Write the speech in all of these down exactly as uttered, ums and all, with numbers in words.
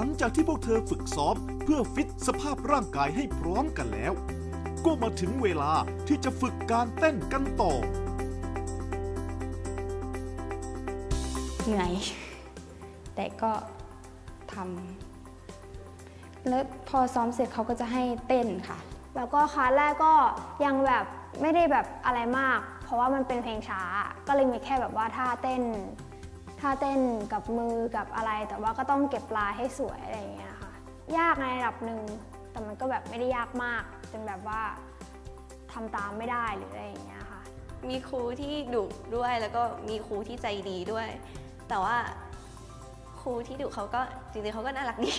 ลังจากที่พวกเธอฝึกซ้อมเพื่อฟิตสภาพร่างกายให้พร้อมกันแล้วก็มาถึงเวลาที่จะฝึกการเต้นกันต่อเหนื่อยแต่ก็ทำแล้วพอซ้อมเสร็จเขาก็จะให้เต้นค่ะแล้วก็คลาสแรกก็ยังแบบไม่ได้แบบอะไรมากเพราะว่ามันเป็นเพลงช้าก็เลยมีแค่แบบว่าท่าเต้นท่าเต้นกับมือกับอะไรแต่ว่าก็ต้องเก็บลายให้สวยอะไรอย่างเงี้ยค่ะยากในระดับหนึ่งแต่มันก็แบบไม่ได้ยากมากจนแบบว่าทำตามไม่ได้หรืออะไรอย่างเงี้ยค่ะมีครูที่ดุด้วยแล้วก็มีครูที่ใจดีด้วยแต่ว่าครูที่ดุเขาก็จริงๆเขาก็น่ารักดี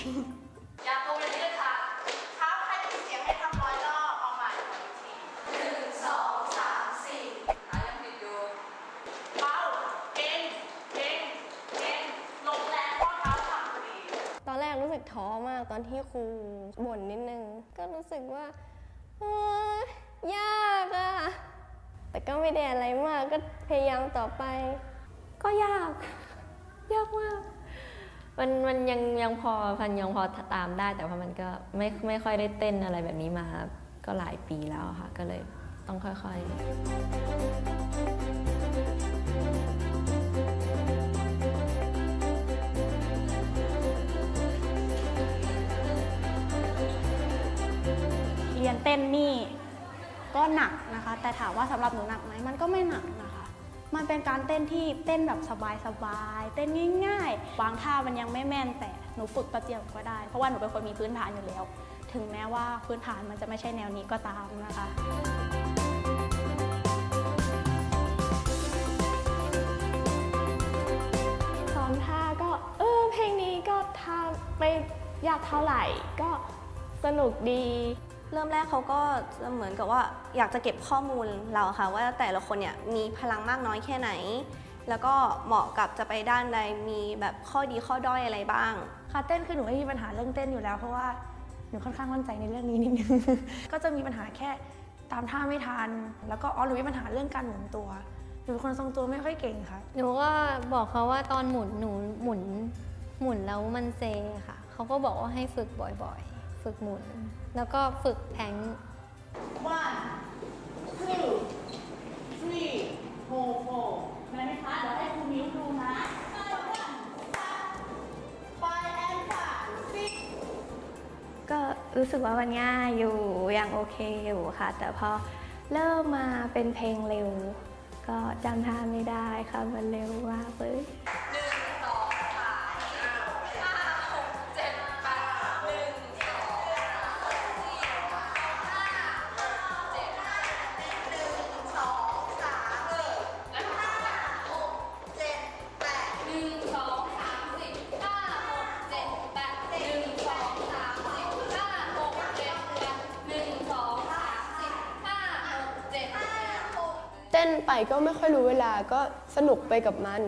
อยากรู้เลยด้วยค่ะท้าใครมีเสียงให้ทำร้อยรอบเอาใหม่ทีหนึ่งสองสามสี่หายังผิดอยู่เป้าเก่งเก่งเก่งลงแรงข้อเท้าสั่นพอดีตอนแรกรู้สึกท้อมากตอนที่ครูบ่นนิดนึงก็รู้สึกว่าเฮ้ยยากอะแต่ก็ไม่ได้อะไรมากก็พยายามต่อไปก็ยากยากมากมันมันยังยังพอพันยังพอตามได้แต่ว่ามันก็ไม่ไม่ค่อยได้เต้นอะไรแบบนี้มาก็หลายปีแล้วค่ะก็เลยต้องค่อยๆเรียนเต้นนี่ก็หนักนะคะแต่ถามว่าสำหรับหนูหนักไหมมันก็ไม่หนักนะคะมันเป็นการเต้นที่เต้นแบบสบายๆเต้นง่ายๆบางท่ามันยังไม่แม่นแต่หนูฝึกประเดี๋ยวก็ได้เพราะว่าหนูเป็นคนมีพื้นฐานอยู่แล้วถึงแม้ว่าพื้นฐานมันจะไม่ใช่แนวนี้ก็ตามนะคะซ้อมท่าก็เออเพลงนี้ก็ทำไม่ยากเท่าไหร่ก็สนุกดีเริ่มแรกเขาก็เหมือนกับว่าอยากจะเก็บข้อมูลเราค่ะว่าแต่ละคนเนี่ยมีพลังมากน้อยแค่ไหนแล้วก็เหมาะกับจะไปด้านใดมีแบบข้อดีข้อด้อยอะไรบ้างค่ะเต้นคือหนูไม่มีปัญหาเรื่องเต้นอยู่แล้วเพราะว่าหนูค่อนข้างมั่นใจในเรื่องนี้นิดนึง ก็จะมีปัญหาแค่ตามท่าไม่ทันแล้วก็อ๋อหนูมีปัญหาเรื่องการหมุนตัวหนูเป็นคนทรงตัวไม่ค่อยเก่งค่ะหนูก็บอกเขาว่าตอนหมุนหนูหมุนหมุนแล้วมันเซค่ะเขาก็บอกว่าให้ฝึกบ่อยๆฝึกหมุนแล้วก็ฝึกแพง วัน ทู ทรี โฟร์ โฟร์ ไหนไหมคะเดี๋ยวให้คุณมิ้วดูนะ วัน ทู ไฟว์ แอนด์ ไฟว์ ซิกซ์ ก็รู้สึกว่ามันง่ายอยู่ยังโอเคอยู่ค่ะแต่พอเริ่มมาเป็นเพลงเร็วก็จำท่าไม่ได้ค่ะมันเร็วมากเลยเต้นไปก็ไม่ค่อยรู้เวลาก็สนุกไปกับมัน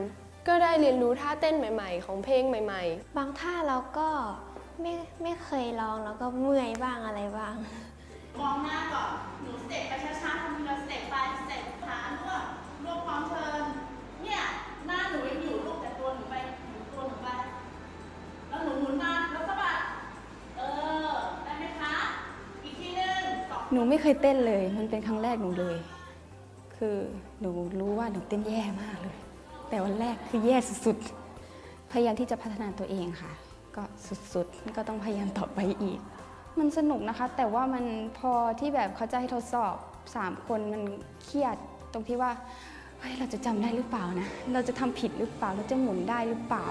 ก็ได้เรียนรู้ท่าเต้นใหม่ๆของเพลงใหม่ๆบางท่าเราก็ไม่ไม่เคยลองแล้วก็เมื่อยบ้างอะไรบ้างมองหน้าก่อนหนูสเต็ปไปช้าๆทำทีละสเต็ปไปสเต็ปขารวบรวบความเพลินเนี่ยหน้าหนูยังอยู่รูปแต่ตัวหนูไปตัวหนูไปแล้วหนูหมุนมาแล้วสะบัดเออได้ไหมคะอีกทีหนึ่งหนูไม่เคยเต้นเลยมันเป็นครั้งแรกหนูเลยคือหนูรู้ว่าหนูเต้นแย่มากเลยแต่วันแรกคือแย่สุดๆพยายามที่จะพัฒนาตัวเองค่ะก็สุดๆก็ต้องพยายามต่อไปอีกมันสนุกนะคะแต่ว่ามันพอที่แบบเขาจะให้ทดสอบสามคนมันเครียดตรงที่ว่าเฮ้ยเราจะจำได้หรือเปล่านะเราจะทำผิดหรือเปล่าเราจะหมุนได้หรือเปล่า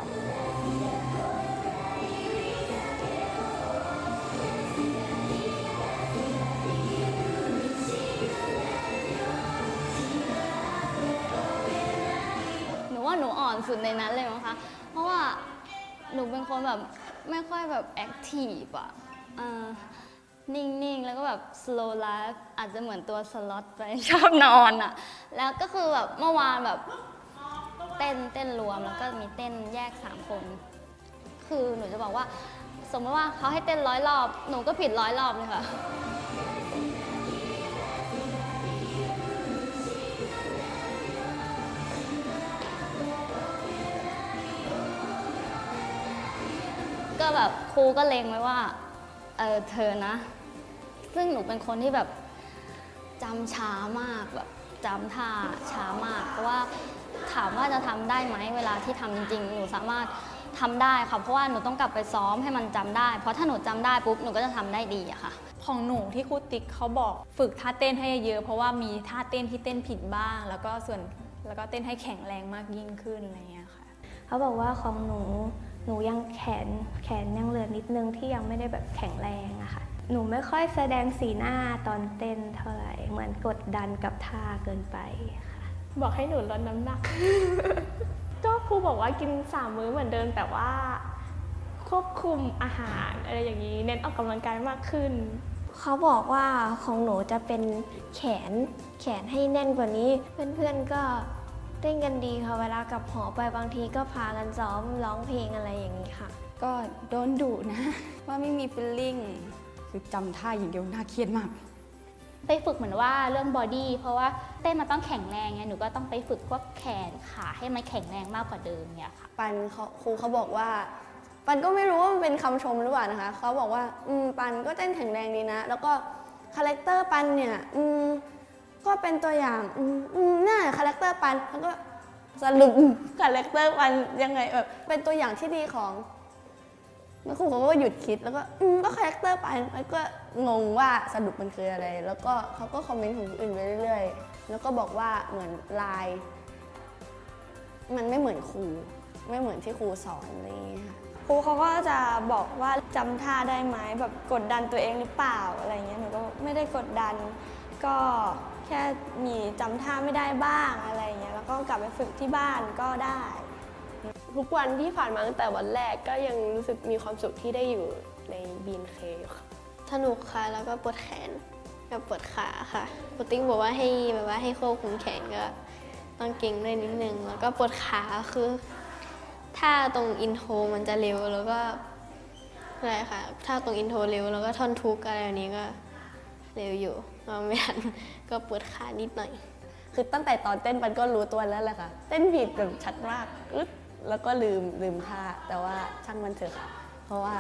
หนูอ่อนสุดในนั้นเลยมั้งคะเพราะว่าหนูเป็นคนแบบไม่ค่อยแบบแอคทีฟอ่ะนิ่งๆแล้วก็แบบ slow life อาจจะเหมือนตัวสล็อตไปชอบนอนอ่ะแล้วก็คือแบบเมื่อวานแบบเต้นเต้นรวมแล้วก็มีเต้นแยกสามคนคือหนูจะบอกว่าสมมติว่าเขาให้เต้นร้อยรอบหนูก็ผิดร้อยรอบเลยค่ะ แบบครูก็เล็งไว้ว่าเออเธอนะซึ่งหนูเป็นคนที่แบบจำช้ามากแบบจำท่าช้ามากเพราะว่าถามว่าจะทำได้ไหมเวลาที่ทำจริงๆหนูสามารถทำได้ค่ะเพราะว่าหนูต้องกลับไปซ้อมให้มันจำได้เพราะถ้าหนูจำได้ปุ๊บหนูก็จะทำได้ดีอะค่ะของหนูที่ครูติ๊กเขาบอกฝึกท่าเต้นให้เยอะเพราะว่ามีท่าเต้นที่เต้นผิดบ้างแล้วก็ส่วนแล้วก็เต้นให้แข็งแรงมากยิ่งขึ้นอะไรเงี้ยค่ะเขาบอกว่าของหนูหนูยังแขนแขนยังเหลือนิดนึงที่ยังไม่ได้แบบแข็งแรงอะค่ะหนูไม่ค่อยแสดงสีหน้าตอนเต้นเท่าไหร่เหมือนกดดันกับท่าเกินไปค่ะบอกให้หนูลดน้ำหนักก็ครูบอกว่ากินสามมื้อเหมือนเดิมแต่ว่าควบคุมอาหารอะไรอย่างนี้เน้นออกกำลังกายมากขึ้นเขาบอกว่าของหนูจะเป็นแขนแขนให้แน่นกว่านี้เพื่อนๆก็เต้นกันดีค่ะเวลากลับหอไปบางทีก็พากันซ้อมร้องเพลงอะไรอย่างนี้ค่ะก็โดนดุนะว่าไม่มีฟีลลิ่งคือจำท่าอย่างเดียวน่าเครียดมากไปฝึกเหมือนว่าเรื่องบอดี้เพราะว่าเต้นมันต้องแข็งแรงไงหนูก็ต้องไปฝึกพวกแขนขาให้มันแข็งแรงมากกว่าเดิมเนี่ยค่ะปันครูเขาบอกว่าปันก็ไม่รู้ว่ามันเป็นคำชมหรือเปล่านะคะเขาบอกว่าอืมปันก็เต้นแข็งแรงดีนะแล้วก็คาแรคเตอร์ปันเนี่ยอืมก็เป็นตัวอย่างอืมอืมน่าคาแรคเตอร์ปันมันก็สรุปคาแรคเตอร์ปันยังไงแบบเป็นตัวอย่างที่ดีของแล้วครูเขาก็หยุดคิดแล้วก็อืมก็คาแรคเตอร์ไปแล้วก็งงว่าสรุปมันคืออะไรแล้วก็เขาก็คอมเมนต์ของคนอื่นไปเรื่อยๆแล้วก็บอกว่าเหมือนลายมันไม่เหมือนครูไม่เหมือนที่ครูสอนอะไรอย่างเงี้ยค่ะครูเขาก็จะบอกว่าจำท่าได้ไหมแบบกดดันตัวเองหรือเปล่าอะไรเงี้ยหนูก็ไม่ได้กดดันก็แค่มีจำท่าไม่ได้บ้างอะไรเงี้ยแล้วก็กลับไปฝึกที่บ้านก็ได้ทุกวันที่ผ่านมาตั้งแต่วันแรกก็ยังรู้สึกมีความสุขที่ได้อยู่ใน บี เอ็น เค ค่ะสนุกค่ะแล้วก็ปวดแขนกับปวดขาค่ะครูติ๊กบอกว่าให้แบบว่าให้ควบคุมแขนก็ต้องเก่งด้วยนิดนึงแล้วก็ปวดขาคือถ้าตรงอินโทรมันจะเร็วแล้วก็อะไรค่ะถ้าตรงอินโทรเร็วแล้วก็ท่อนทุกอะไรแบบนี้ก็เร็วอยู่เราไม่ทันก็ปวดขานิดหน่อยคือตั้งแต่ตอนเต้นมันก็รู้ตัวแล้วแหละค่ะเต้นผิดแบบชัดมากแล้วก็ลืมลืมท่าแต่ว่าช่างมันเถอะค่ะเพราะว่า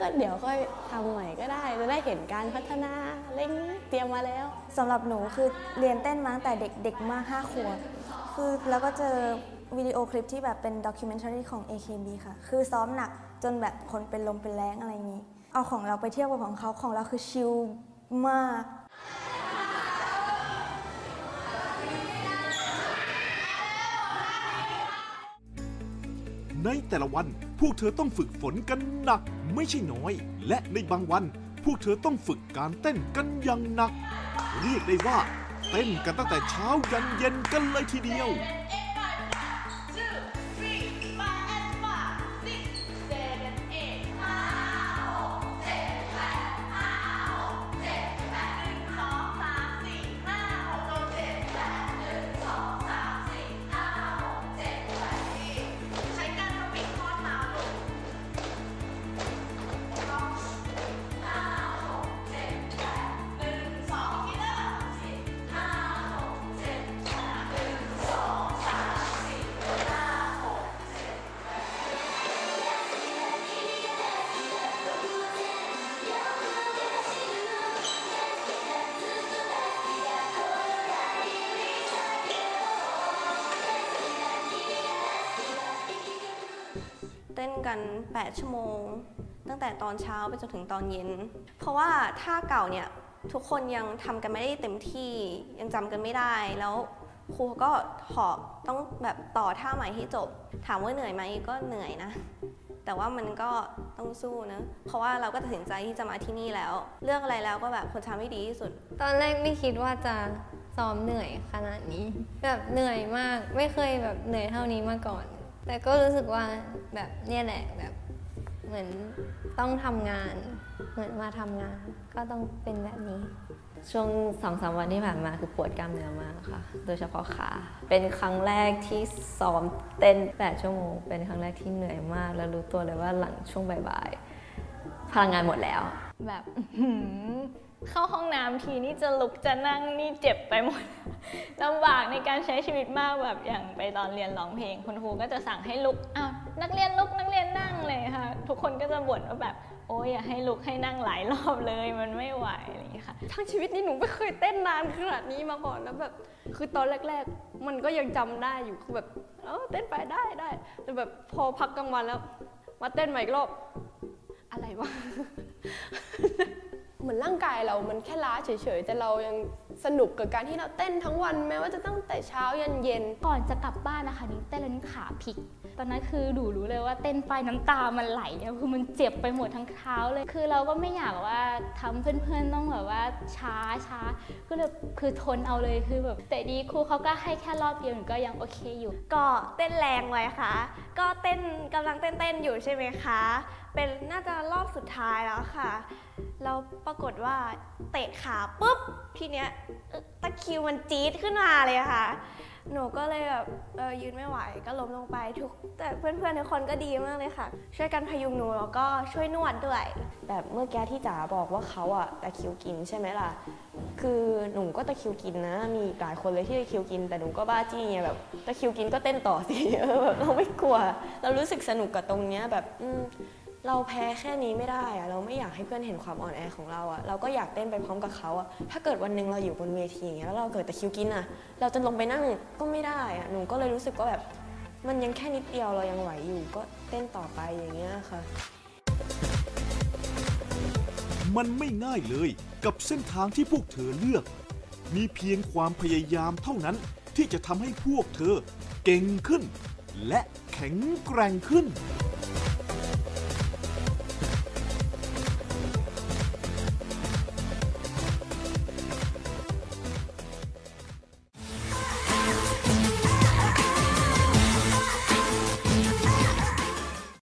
ก็เดี๋ยวค่อยทำใหม่ก็ได้จะได้เห็นการพัฒนาเร่งเตรียมมาแล้วสำหรับหนูคือเรียนเต้นมาตั้งแต่เด็กๆมากห้าขวบคือแล้วก็เจอวิดีโอคลิปที่แบบเป็นด็อกิเมนทารีของ เอ เค บี ค่ะคือซ้อมหนักจนแบบคนเป็นลมเป็นแรงอะไรอย่างนี้เอาของเราไปเทียบกับของเขาของเราคือชิลมากในแต่ละวันพวกเธอต้องฝึกฝนกันหนักไม่ใช่น้อยและในบางวันพวกเธอต้องฝึกการเต้นกันอย่างหนักเรียกได้ว่าเต้นกันตั้งแต่เช้ายันเย็นกันเลยทีเดียวเต้นกันแปดชั่วโมงตั้งแต่ตอนเช้าไปจนถึงตอนเย็นเพราะว่าท่าเก่าเนี่ยทุกคนยังทำกันไม่ได้เต็มที่ยังจำกันไม่ได้แล้วครูก็หอบต้องแบบต่อท่าใหม่ให้จบถามว่าเหนื่อยไหมก็เหนื่อยนะแต่ว่ามันก็ต้องสู้นะเพราะว่าเราก็ตัดสินใจที่จะมาที่นี่แล้วเลือกอะไรแล้วก็แบบควรทำให้ดีที่สุดตอนแรกไม่คิดว่าจะซ้อมเหนื่อยขนาดนี้แบบเหนื่อยมากไม่เคยแบบเหนื่อยเท่านี้มาก่อนแต่ก็รู้สึกว่าแบบเนี่ยแหละแบบเหมือนต้องทำงานเหมือนมาทำงานก็ต้องเป็นแบบนี้ช่วงสองสามวันที่ผ่านมาคือปวดกล้ามเนื้อมากค่ะโดยเฉพาะขาเป็นครั้งแรกที่ซ้อมเต้นแปดชั่วโมงเป็นครั้งแรกที่เหนื่อยมากแล้วรู้ตัวเลยว่าหลังช่วงบ่ายๆพลังงานหมดแล้วแบบเข้าห้องน้ำทีนี่จะลุกจะนั่งนี่เจ็บไปหมดลำบากในการใช้ชีวิตมากแบบอย่างไปตอนเรียนร้องเพลงคุณครูก็จะสั่งให้ลุกอ้าว นักเรียนลุกนักเรียนนั่งเลยค่ะทุกคนก็จะบ่นว่าแบบโอ้ยอย่าให้ลุกให้นั่งหลายรอบเลยมันไม่ไหวอะไรอย่างเงี้ยค่ะทั้งชีวิตนี้หนูไม่เคยเต้นนานขนาดนี้มาก่อนแล้วแบบคือตอนแรกๆมันก็ยังจำได้อยู่คือแบบเออเต้นไปได้ได้แต่แบบพอพักกลางวันแล้วมาเต้นใหม่อีกรอบอะไรวะ เหมือนร่างกายเรามันแค่ล้าเฉยๆแต่เรายังสนุกกับการที่เราเต้นทั้งวันแม้ว่าจะตั้งแต่เช้ายันเย็นก่อนจะกลับบ้านนะคะนิ้งเต้นแล้วนิ้งขาพลิกตอนนั้นคือดูรู้เลยว่าเต้นไปน้ำตามันไหลคือมันเจ็บไปหมดทั้งเท้าเลยคือเราก็ไม่อยากว่าทำเพื่อนๆต้องแบบว่าช้าช้าก็เลยคือทนเอาเลยคือแบบแต่ดีครูเขาก็ให้แค่รอบเดียวหนูก็ยังโอเคอยู่ก็เต้นแรงไว้ค่ะก็เต้นกำลังเต้นเต้นอยู่ใช่ไหมคะเป็นน่าจะรอบสุดท้ายแล้วค่ะแล้วปรากฏว่าเตะขาปุ๊บทีเนี้ยตะคิวมันจี๊ดขึ้นมาเลยค่ะหนูก็เลยแบบเออยืนไม่ไหวก็ล้มลงไปทุกแต่เพื่อนๆทุกคนก็ดีมากเลยค่ะช่วยกันพยุงหนูแล้วก็ช่วยนวดด้วยแบบเมื่อแกที่จ๋าบอกว่าเขาอะตะคิวกินใช่ไหมล่ะคือหนูก็ตะคิวกินนะมีหลายคนเลยที่ตะคิวกินแต่หนูก็บ้าจี้ไงแบบตะคิวกินก็เต้นต่อสิเออแบบเราไม่กลัวเรารู้สึกสนุกกับตรงเนี้ยแบบอืมเราแพ้แค่นี้ไม่ได้อะเราไม่อยากให้เพื่อนเห็นความอ่อนแอของเราอะเราก็อยากเต้นไปพร้อมกับเขาอะถ้าเกิดวันหนึ่งเราอยู่บนเวทีอย่างเงี้ยแล้วเราเกิดตะคิวกินอะเราจะลงไปนั่งก็ไม่ได้อะหนูก็เลยรู้สึกว่าแบบมันยังแค่นิดเดียวเรายังไหวอยู่ก็เต้นต่อไปอย่างเงี้ยค่ะมันไม่ง่ายเลยกับเส้นทางที่พวกเธอเลือกมีเพียงความพยายามเท่านั้นที่จะทำให้พวกเธอเก่งขึ้นและแข็งแกร่งขึ้น